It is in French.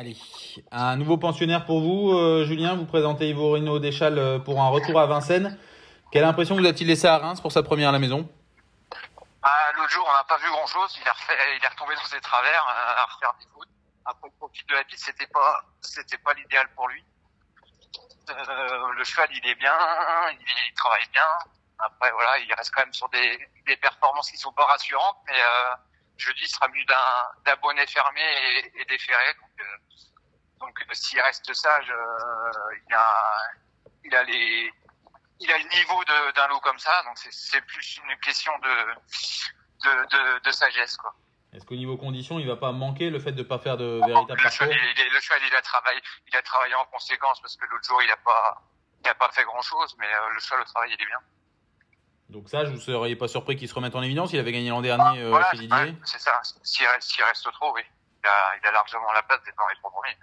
Allez, un nouveau pensionnaire pour vous, Julien. Vous présentez Ivorino d'Echal pour un retour à Vincennes. Quelle impression vous a-t-il laissé à Reims pour sa première à la maison? L'autre jour, on n'a pas vu grand-chose. Il est retombé dans ses travers à refaire des fautes. Après le profil de la bite, c'était pas l'idéal pour lui. Le cheval, il est bien, il travaille bien. Après, voilà, il reste quand même sur des performances qui sont pas rassurantes, mais jeudi, il sera mieux d'un bonnet fermé et déferré. Donc s'il reste sage, il a le niveau d'un lot comme ça. Donc c'est plus une question de sagesse, quoi. Est-ce qu'au niveau condition, il ne va pas manquer le fait de ne pas faire de véritable parcours? Le cheval, il a travaillé en conséquence, parce que l'autre jour, il n'a pas fait grand-chose, mais le cheval, le travail, il est bien. Donc ça, vous ne seriez pas surpris qu'il se remette en évidence? Il avait gagné l'an dernier voilà, chez Didier. C'est ça, s'il reste trop, oui. Il a largement la place d'être dans les trois premiers.